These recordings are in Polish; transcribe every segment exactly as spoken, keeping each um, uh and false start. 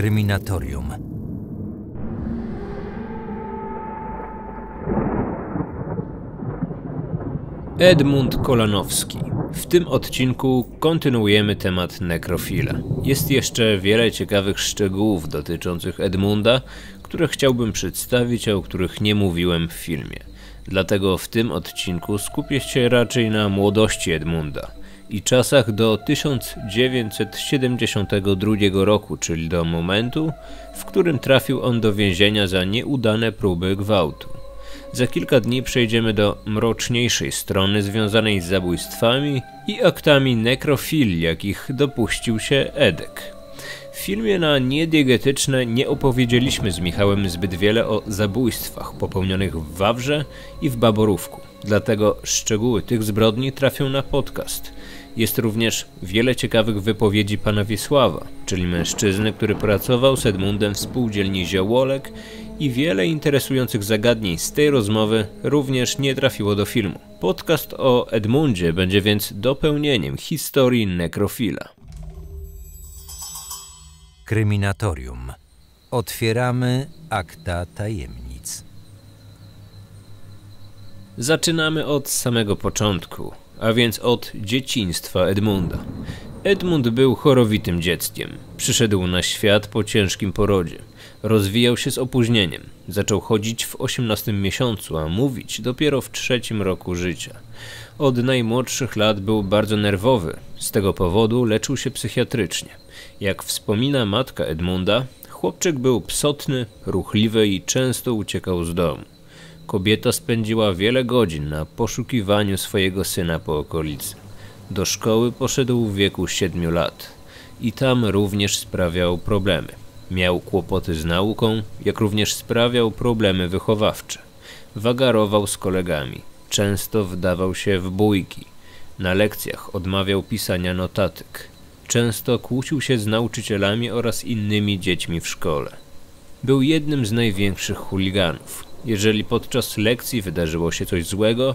Kryminatorium. Edmund Kolanowski. W tym odcinku kontynuujemy temat nekrofila. Jest jeszcze wiele ciekawych szczegółów dotyczących Edmunda, które chciałbym przedstawić, a o których nie mówiłem w filmie. Dlatego w tym odcinku skupię się raczej na młodości Edmunda i czasach do tysiąc dziewięćset siedemdziesiątego drugiego roku, czyli do momentu, w którym trafił on do więzienia za nieudane próby gwałtu. Za kilka dni przejdziemy do mroczniejszej strony związanej z zabójstwami i aktami nekrofilii, jakich dopuścił się Edek. W filmie na niediegetyczne nie opowiedzieliśmy z Michałem zbyt wiele o zabójstwach popełnionych w Wawrze i w Baborówku, dlatego szczegóły tych zbrodni trafią na podcast. Jest również wiele ciekawych wypowiedzi pana Wiesława, czyli mężczyzny, który pracował z Edmundem w spółdzielni Ziołolek, i wiele interesujących zagadnień z tej rozmowy również nie trafiło do filmu. Podcast o Edmundzie będzie więc dopełnieniem historii nekrofila. Kryminatorium. Otwieramy akta tajemnic. Zaczynamy od samego początku, a więc od dzieciństwa Edmunda. Edmund był chorowitym dzieckiem. Przyszedł na świat po ciężkim porodzie. Rozwijał się z opóźnieniem. Zaczął chodzić w osiemnastym miesiącu, a mówić dopiero w trzecim roku życia. Od najmłodszych lat był bardzo nerwowy. Z tego powodu leczył się psychiatrycznie. Jak wspomina matka Edmunda, chłopczyk był psotny, ruchliwy i często uciekał z domu. Kobieta spędziła wiele godzin na poszukiwaniu swojego syna po okolicy. Do szkoły poszedł w wieku siedmiu lat i tam również sprawiał problemy. Miał kłopoty z nauką, jak również sprawiał problemy wychowawcze. Wagarował z kolegami, często wdawał się w bójki. Na lekcjach odmawiał pisania notatek. Często kłócił się z nauczycielami oraz innymi dziećmi w szkole. Był jednym z największych chuliganów. Jeżeli podczas lekcji wydarzyło się coś złego,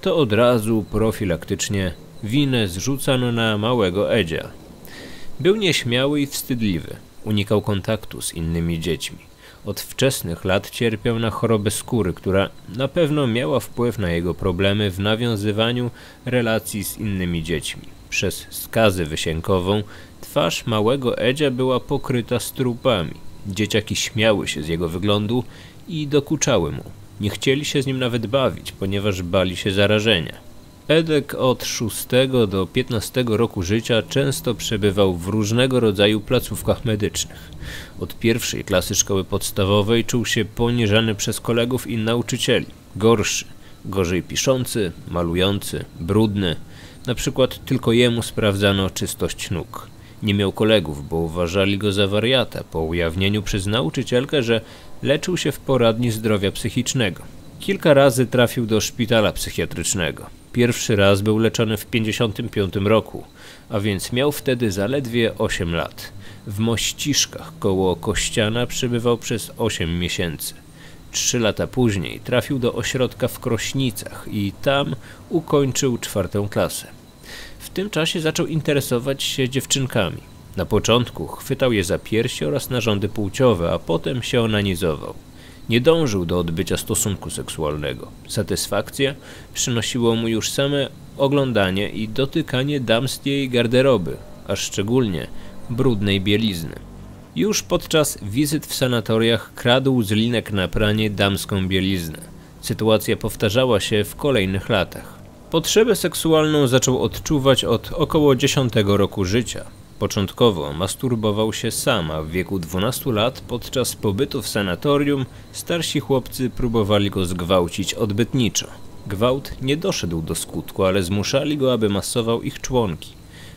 to od razu profilaktycznie winę zrzucano na małego Edzia. Był nieśmiały i wstydliwy. Unikał kontaktu z innymi dziećmi. Od wczesnych lat cierpiał na chorobę skóry, która na pewno miała wpływ na jego problemy w nawiązywaniu relacji z innymi dziećmi. Przez skazę wysiękową twarz małego Edzia była pokryta strupami. Dzieciaki śmiały się z jego wyglądu i dokuczały mu. Nie chcieli się z nim nawet bawić, ponieważ bali się zarażenia. Edek od szóstego do piętnastego roku życia często przebywał w różnego rodzaju placówkach medycznych. Od pierwszej klasy szkoły podstawowej czuł się poniżany przez kolegów i nauczycieli. Gorszy, gorzej piszący, malujący, brudny. Na przykład tylko jemu sprawdzano czystość nóg. Nie miał kolegów, bo uważali go za wariata po ujawnieniu przez nauczycielkę, że leczył się w poradni zdrowia psychicznego. Kilka razy trafił do szpitala psychiatrycznego. Pierwszy raz był leczony w pięćdziesiątym piątym roku, a więc miał wtedy zaledwie osiem lat. W Mościszkach koło Kościana przebywał przez osiem miesięcy. Trzy lata później trafił do ośrodka w Krośnicach i tam ukończył czwartą klasę. W tym czasie zaczął interesować się dziewczynkami. Na początku chwytał je za piersi oraz narządy płciowe, a potem się onanizował. Nie dążył do odbycia stosunku seksualnego. Satysfakcję przynosiło mu już same oglądanie i dotykanie damskiej garderoby, a szczególnie brudnej bielizny. Już podczas wizyt w sanatoriach kradł z linek na pranie damską bieliznę. Sytuacja powtarzała się w kolejnych latach. Potrzebę seksualną zaczął odczuwać od około dziesiątego roku życia. Początkowo masturbował się sam, a w wieku dwunastu lat podczas pobytu w sanatorium starsi chłopcy próbowali go zgwałcić odbytniczo. Gwałt nie doszedł do skutku, ale zmuszali go, aby masował ich członki.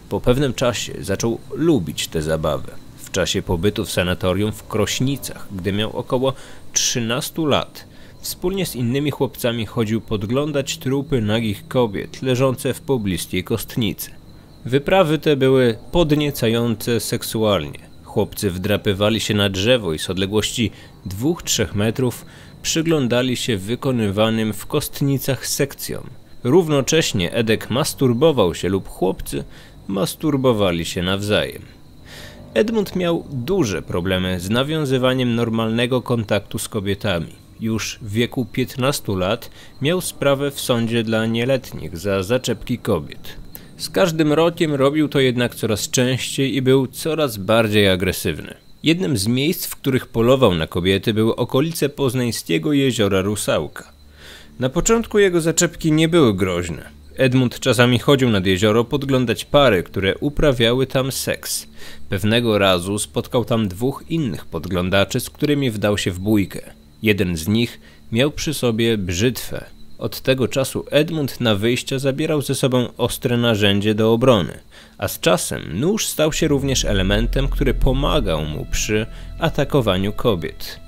Po pewnym czasie zaczął lubić tę zabawę. W czasie pobytu w sanatorium w Krośnicach, gdy miał około trzynastu lat, wspólnie z innymi chłopcami chodził podglądać trupy nagich kobiet leżące w pobliskiej kostnicy. Wyprawy te były podniecające seksualnie. Chłopcy wdrapywali się na drzewo i z odległości dwóch do trzech metrów przyglądali się wykonywanym w Kostnicach sekcjom. Równocześnie Edek masturbował się lub chłopcy masturbowali się nawzajem. Edmund miał duże problemy z nawiązywaniem normalnego kontaktu z kobietami. Już w wieku piętnastu lat miał sprawę w sądzie dla nieletnich za zaczepki kobiet. Z każdym rokiem robił to jednak coraz częściej i był coraz bardziej agresywny. Jednym z miejsc, w których polował na kobiety, były okolice poznańskiego jeziora Rusałka. Na początku jego zaczepki nie były groźne. Edmund czasami chodził nad jezioro podglądać pary, które uprawiały tam seks. Pewnego razu spotkał tam dwóch innych podglądaczy, z którymi wdał się w bójkę. Jeden z nich miał przy sobie brzytwę. Od tego czasu Edmund na wyjścia zabierał ze sobą ostre narzędzie do obrony, a z czasem nóż stał się również elementem, który pomagał mu przy atakowaniu kobiet.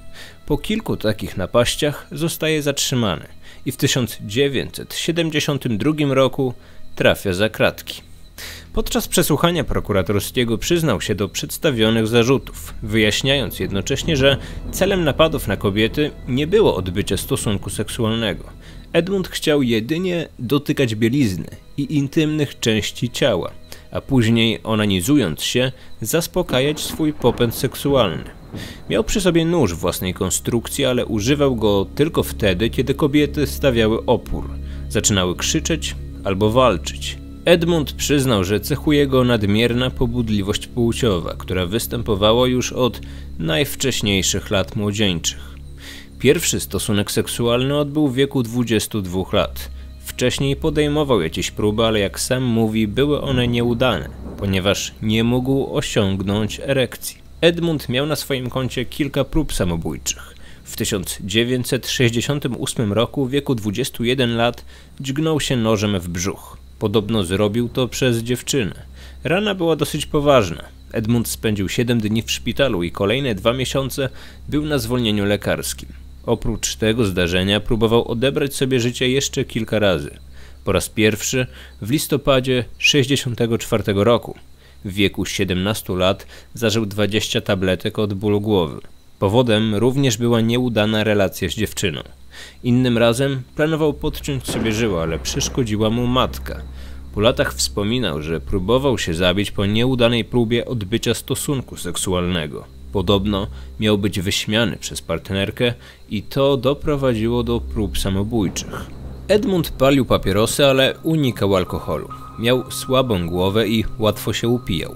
Po kilku takich napaściach zostaje zatrzymany i w tysiąc dziewięćset siedemdziesiątym drugim roku trafia za kratki. Podczas przesłuchania prokuratorskiego przyznał się do przedstawionych zarzutów, wyjaśniając jednocześnie, że celem napadów na kobiety nie było odbycie stosunku seksualnego. Edmund chciał jedynie dotykać bielizny i intymnych części ciała, a później, onanizując się, zaspokajać swój popęd seksualny. Miał przy sobie nóż własnej konstrukcji, ale używał go tylko wtedy, kiedy kobiety stawiały opór, zaczynały krzyczeć albo walczyć. Edmund przyznał, że cechuje go nadmierna pobudliwość płciowa, która występowała już od najwcześniejszych lat młodzieńczych. Pierwszy stosunek seksualny odbył w wieku dwudziestu dwóch lat. Wcześniej podejmował jakieś próby, ale jak sam mówi, były one nieudane, ponieważ nie mógł osiągnąć erekcji. Edmund miał na swoim koncie kilka prób samobójczych. W tysiąc dziewięćset sześćdziesiątym ósmym roku w wieku dwudziestu jeden lat dźgnął się nożem w brzuch. Podobno zrobił to przez dziewczynę. Rana była dosyć poważna. Edmund spędził siedem dni w szpitalu i kolejne dwa miesiące był na zwolnieniu lekarskim. Oprócz tego zdarzenia próbował odebrać sobie życie jeszcze kilka razy. Po raz pierwszy w listopadzie tysiąc dziewięćset sześćdziesiątego czwartego roku. W wieku siedemnastu lat zażył dwadzieścia tabletek od bólu głowy. Powodem również była nieudana relacja z dziewczyną. Innym razem planował podciąć sobie żyłę, ale przeszkodziła mu matka. Po latach wspominał, że próbował się zabić po nieudanej próbie odbycia stosunku seksualnego. Podobno miał być wyśmiany przez partnerkę i to doprowadziło do prób samobójczych. Edmund palił papierosy, ale unikał alkoholu. Miał słabą głowę i łatwo się upijał.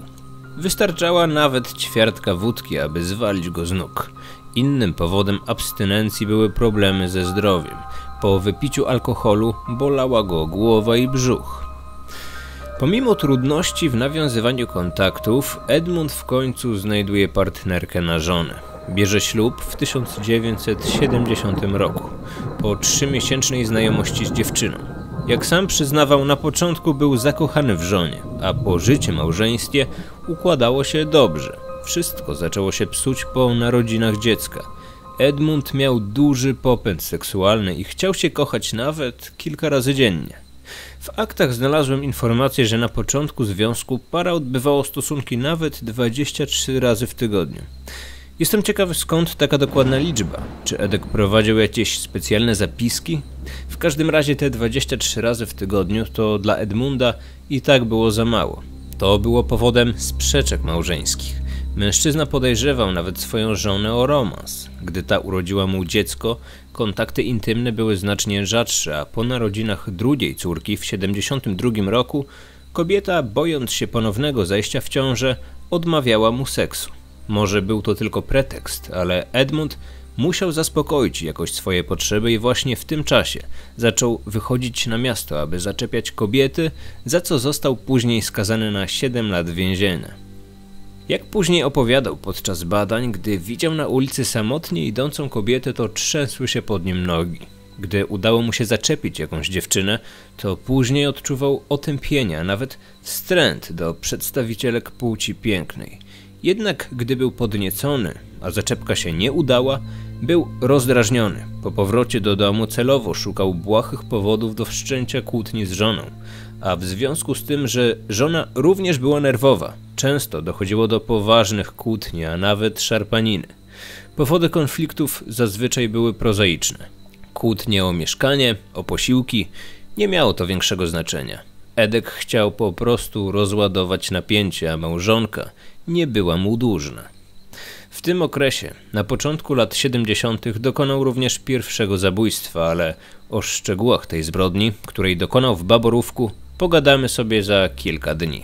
Wystarczała nawet ćwiartka wódki, aby zwalić go z nóg. Innym powodem abstynencji były problemy ze zdrowiem. Po wypiciu alkoholu bolała go głowa i brzuch. Pomimo trudności w nawiązywaniu kontaktów, Edmund w końcu znajduje partnerkę na żonę. Bierze ślub w tysiąc dziewięćset siedemdziesiątym roku, po trzymiesięcznej znajomości z dziewczyną. Jak sam przyznawał, na początku był zakochany w żonie, a po życiu małżeństwie układało się dobrze. Wszystko zaczęło się psuć po narodzinach dziecka. Edmund miał duży popęd seksualny i chciał się kochać nawet kilka razy dziennie. W aktach znalazłem informację, że na początku związku para odbywała stosunki nawet dwadzieścia trzy razy w tygodniu. Jestem ciekawy, skąd taka dokładna liczba. Czy Edek prowadził jakieś specjalne zapiski? W każdym razie te dwadzieścia trzy razy w tygodniu to dla Edmunda i tak było za mało. To było powodem sprzeczek małżeńskich. Mężczyzna podejrzewał nawet swoją żonę o romans. Gdy ta urodziła mu dziecko, kontakty intymne były znacznie rzadsze, a po narodzinach drugiej córki w tysiąc dziewięćset siedemdziesiątym drugim roku kobieta, bojąc się ponownego zajścia w ciążę, odmawiała mu seksu. Może był to tylko pretekst, ale Edmund musiał zaspokoić jakoś swoje potrzeby i właśnie w tym czasie zaczął wychodzić na miasto, aby zaczepiać kobiety, za co został później skazany na siedem lat więzienia. Jak później opowiadał podczas badań, gdy widział na ulicy samotnie idącą kobietę, to trzęsły się pod nim nogi. Gdy udało mu się zaczepić jakąś dziewczynę, to później odczuwał otępienia, nawet wstręt do przedstawicielek płci pięknej. Jednak gdy był podniecony, a zaczepka się nie udała, był rozdrażniony. Po powrocie do domu celowo szukał błahych powodów do wszczęcia kłótni z żoną, a w związku z tym, że żona również była nerwowa, często dochodziło do poważnych kłótni, a nawet szarpaniny. Powody konfliktów zazwyczaj były prozaiczne. Kłótnie o mieszkanie, o posiłki, nie miało to większego znaczenia. Edek chciał po prostu rozładować napięcie, a małżonka nie była mu dłużna. W tym okresie, na początku lat siedemdziesiątych, dokonał również pierwszego zabójstwa, ale o szczegółach tej zbrodni, której dokonał w Baborówku, pogadamy sobie za kilka dni.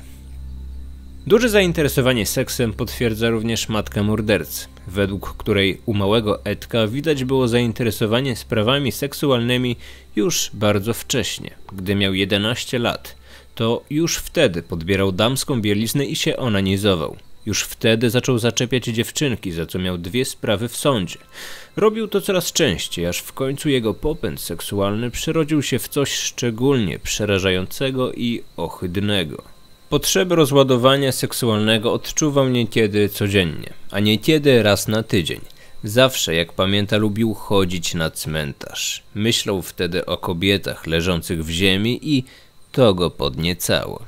Duże zainteresowanie seksem potwierdza również matka mordercy, według której u małego Edka widać było zainteresowanie sprawami seksualnymi już bardzo wcześnie, gdy miał jedenaście lat. To już wtedy podbierał damską bieliznę i się onanizował. Już wtedy zaczął zaczepiać dziewczynki, za co miał dwie sprawy w sądzie. Robił to coraz częściej, aż w końcu jego popęd seksualny przerodził się w coś szczególnie przerażającego i ohydnego. Potrzebę rozładowania seksualnego odczuwał niekiedy codziennie, a niekiedy raz na tydzień. Zawsze, jak pamięta, lubił chodzić na cmentarz. Myślał wtedy o kobietach leżących w ziemi i to go podniecało.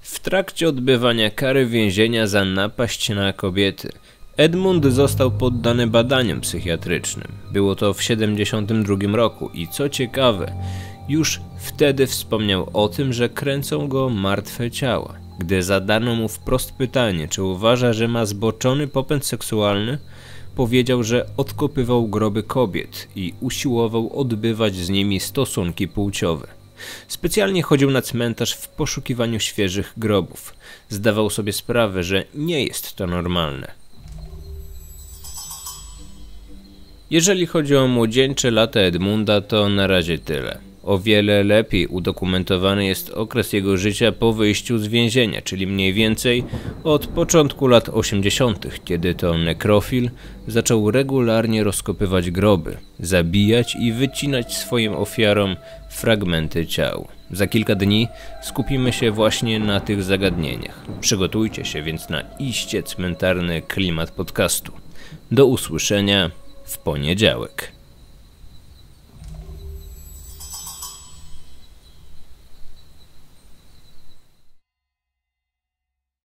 W trakcie odbywania kary więzienia za napaść na kobiety, Edmund został poddany badaniom psychiatrycznym. Było to w siedemdziesiątym drugim roku i co ciekawe, już wtedy wspomniał o tym, że kręcą go martwe ciała. Gdy zadano mu wprost pytanie, czy uważa, że ma zboczony popęd seksualny, powiedział, że odkopywał groby kobiet i usiłował odbywać z nimi stosunki płciowe. Specjalnie chodził na cmentarz w poszukiwaniu świeżych grobów. Zdawał sobie sprawę, że nie jest to normalne. Jeżeli chodzi o młodzieńcze lata Edmunda, to na razie tyle. O wiele lepiej udokumentowany jest okres jego życia po wyjściu z więzienia, czyli mniej więcej od początku lat osiemdziesiątych, kiedy to nekrofil zaczął regularnie rozkopywać groby, zabijać i wycinać swoim ofiarom fragmenty ciał. Za kilka dni skupimy się właśnie na tych zagadnieniach. Przygotujcie się więc na iście cmentarny klimat podcastu. Do usłyszenia w poniedziałek.